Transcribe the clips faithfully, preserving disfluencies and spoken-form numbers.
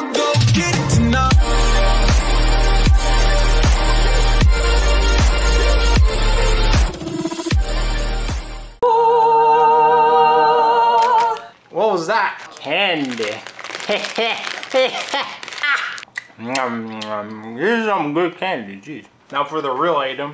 I'ma go get it tonight. What was that? Candy. This is some good candy, jeez. Now for the real item.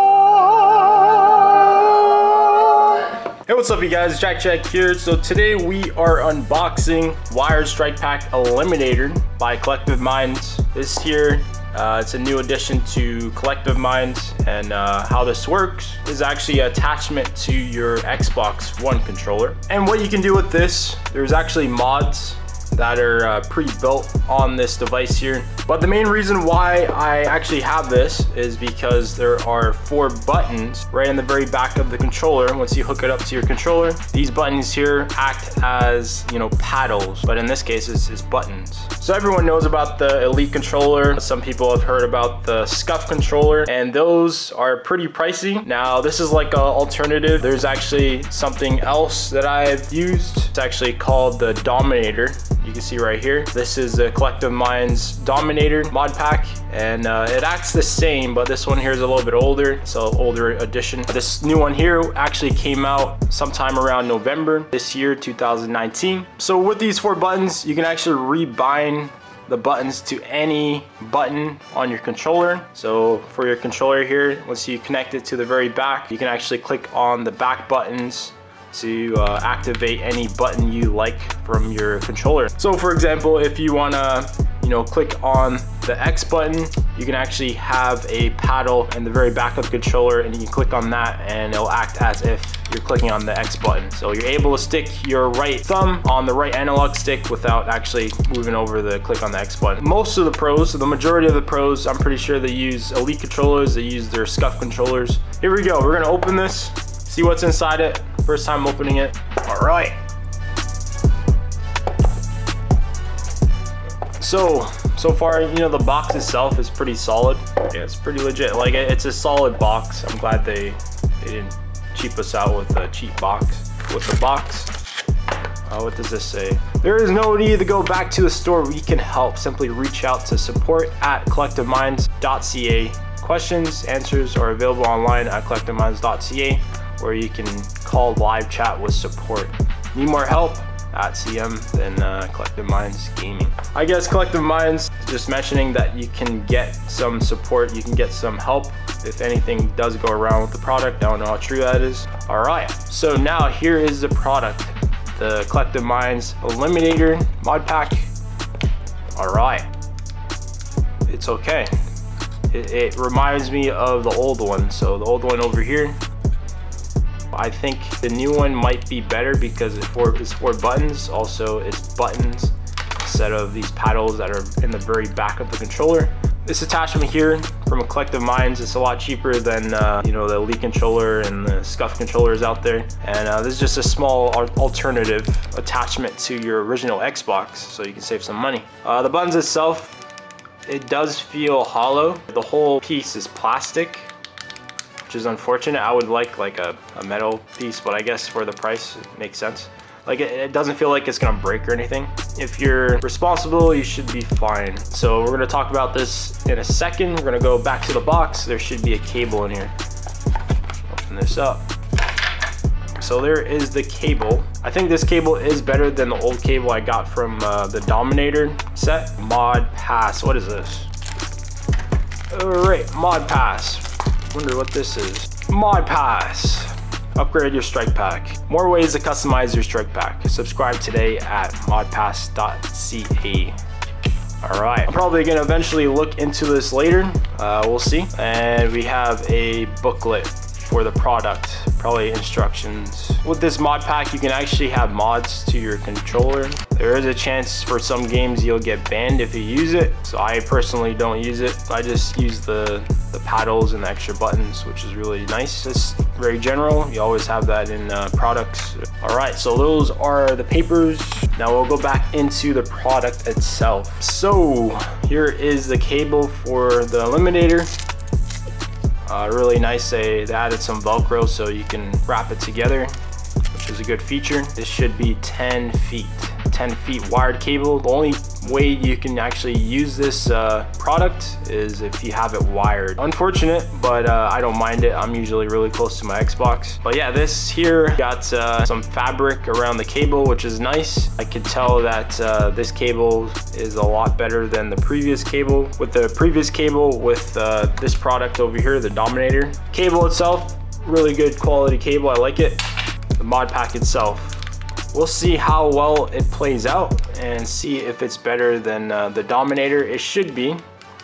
Hey, what's up you guys, Jack Jack here. So today we are unboxing Wire Strike Pack Eliminator by Collective Minds. This here, uh, it's a new addition to Collective Minds, and uh, how this works is actually an attachment to your Xbox One controller. And what you can do with this, there's actually mods that are uh, pre-built on this device here. But the main reason why I actually have this is because there are four buttons right in the very back of the controller. Once you hook it up to your controller, these buttons here act as, you know, paddles, but in this case it's, it's buttons. So everyone knows about the Elite controller. Some people have heard about the Scuf controller, and those are pretty pricey. Now this is like an alternative. There's actually something else that I've used. It's actually called the Dominator. You can see right here. This is the Collective Minds Dominator mod pack, and uh, it acts the same, but this one here is a little bit older. It's an older edition. This new one here actually came out sometime around November this year, two thousand nineteen. So with these four buttons, you can actually rebind the buttons to any button on your controller. So for your controller here, once you connect it to the very back, you can actually click on the back buttons to uh, activate any button you like from your controller. So for example, if you wanna, you know, click on the X button, you can actually have a paddle in the very back of the controller, and you can click on that and it'll act as if you're clicking on the X button. So you're able to stick your right thumb on the right analog stick without actually moving over the click on the X button. Most of the pros, so the majority of the pros, I'm pretty sure they use Elite controllers, they use their Scuf controllers. Here we go, we're gonna open this, see what's inside it. First time opening it. All right. So, so far, you know, the box itself is pretty solid. Yeah, it's pretty legit. Like, it's a solid box. I'm glad they, they didn't cheap us out with a cheap box. With the box. Uh, what does this say? There is no need to go back to the store. We can help. Simply reach out to support at collective minds dot c a. Questions, answers are available online at collective minds dot c a. Or you can call live chat with support. Need more help? At C M than uh, Collective Minds Gaming. I guess Collective Minds is just mentioning that you can get some support, you can get some help if anything does go around with the product. I don't know how true that is. All right, so now here is the product, the Collective Minds Eliminator mod pack. All right, it's okay. It, it reminds me of the old one. So the old one over here, I think the new one might be better because it's four, it's four buttons. Also, it's buttons instead of these paddles that are in the very back of the controller. This attachment here from Collective Minds, it's a lot cheaper than uh, you know, the Elite controller and the Scuf controllers out there. And uh, this is just a small alternative attachment to your original Xbox, so you can save some money. Uh, the buttons itself, it does feel hollow. The whole piece is plastic, which is unfortunate. I would like like a, a metal piece, but I guess for the price it makes sense. Like it, it doesn't feel like it's gonna break or anything. If you're responsible, you should be fine. So we're gonna talk about this in a second. We're gonna go back to the box. There should be a cable in here. Open this up. So there is the cable. I think this cable is better than the old cable I got from uh, the Dominator set. Mod pass, what is this? All right, mod pass. Wonder what this is. Mod pass. Upgrade your strike pack. More ways to customize your strike pack. Subscribe today at mod pass dot c a. All right, I'm probably gonna eventually look into this later. Uh, we'll see. And we have a booklet for the product, probably instructions. With this mod pack, you can actually have mods to your controller. There is a chance for some games you'll get banned if you use it. So I personally don't use it. I just use the the paddles and the extra buttons, which is really nice. It's very general. You always have that in uh, products. All right, so those are the papers. Now we'll go back into the product itself. So here is the cable for the eliminator. Uh, really nice, they, they added some Velcro so you can wrap it together, which is a good feature. This should be ten feet. ten feet wired cable. The only way you can actually use this uh, product is if you have it wired. Unfortunate, but uh, I don't mind it. I'm usually really close to my Xbox. But yeah, this here got uh, some fabric around the cable, which is nice. I could tell that uh, this cable is a lot better than the previous cable. With the previous cable, with uh, this product over here, the Dominator. Cable itself, really good quality cable, I like it. The mod pack itself, we'll see how well it plays out and see if it's better than uh, the Dominator. It should be.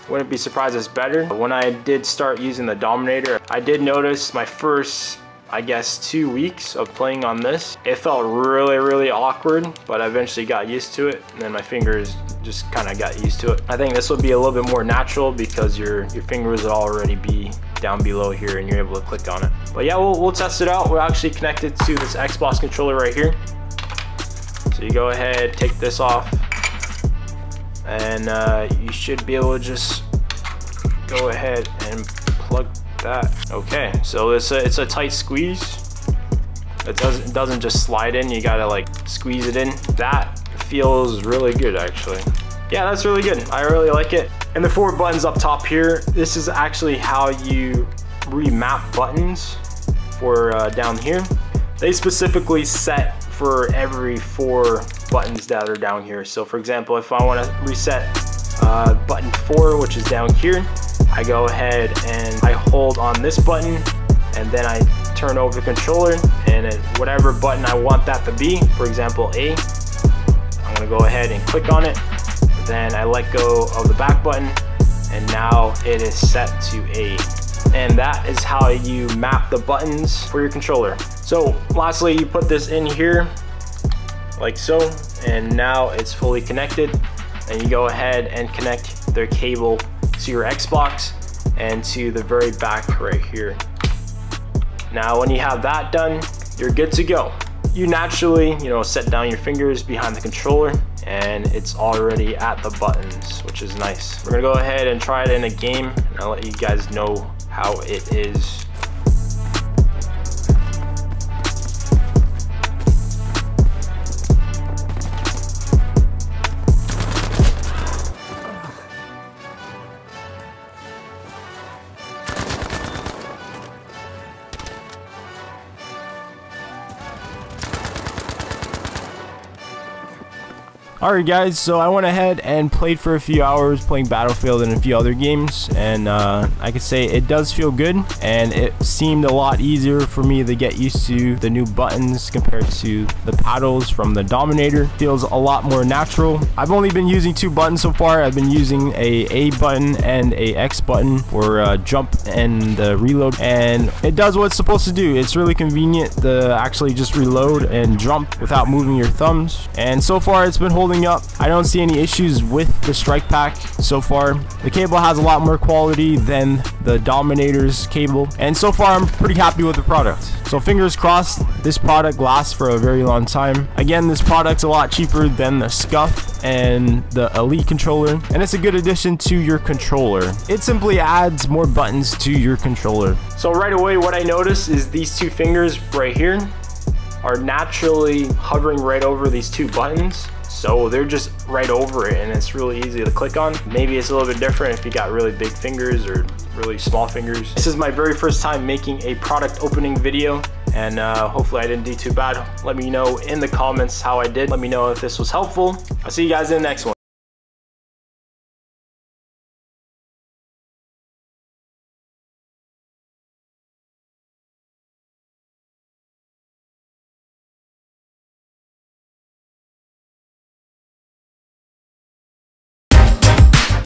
Wouldn't be surprised it's better. When I did start using the Dominator, I did notice my first, I guess, two weeks of playing on this, it felt really, really awkward, but I eventually got used to it, and then my fingers just kind of got used to it. I think this will be a little bit more natural because your, your fingers will already be down below here and you're able to click on it. But yeah, we'll, we'll test it out. We're actually connected to this Xbox controller right here. So you go ahead, take this off, and uh, you should be able to just go ahead and plug that. Okay, so it's a, it's a tight squeeze. It doesn't, it doesn't just slide in, you gotta like squeeze it in. That feels really good actually. Yeah, that's really good. I really like it. And the four buttons up top here, this is actually how you remap buttons for uh, down here. They specifically set for every four buttons that are down here. So for example, if I want to reset uh, button four, which is down here, I go ahead and I hold on this button and then I turn over the controller, and at whatever button I want that to be, for example A, I'm going to go ahead and click on it. Then I let go of the back button and now it is set to A. And that is how you map the buttons for your controller. So lastly, you put this in here like so, and now it's fully connected, and you go ahead and connect their cable to your Xbox and to the very back right here. Now when you have that done, you're good to go. You naturally, you know, set down your fingers behind the controller and it's already at the buttons, which is nice. We're gonna go ahead and try it in a game and I'll let you guys know how it is. Alright guys, so I went ahead and played for a few hours playing Battlefield and a few other games, and uh, I can say it does feel good, and it seemed a lot easier for me to get used to the new buttons compared to the paddles from the Dominator. Feels a lot more natural. I've only been using two buttons so far. I've been using a A button and a X button for uh, jump and the reload, and it does what it's supposed to do. It's really convenient to actually just reload and jump without moving your thumbs, and so far it's been holding up. I don't see any issues with the Strikepack so far. The cable has a lot more quality than the Dominator's cable, and so far I'm pretty happy with the product. So fingers crossed this product lasts for a very long time. Again, this product's a lot cheaper than the Scuf and the Elite controller, and it's a good addition to your controller. It simply adds more buttons to your controller. So right away what I noticed is these two fingers right here are naturally hovering right over these two buttons. So they're just right over it and it's really easy to click on. Maybe it's a little bit different if you got really big fingers or really small fingers. This is my very first time making a product opening video, and uh, hopefully I didn't do too bad. Let me know in the comments how I did. Let me know if this was helpful. I'll see you guys in the next one.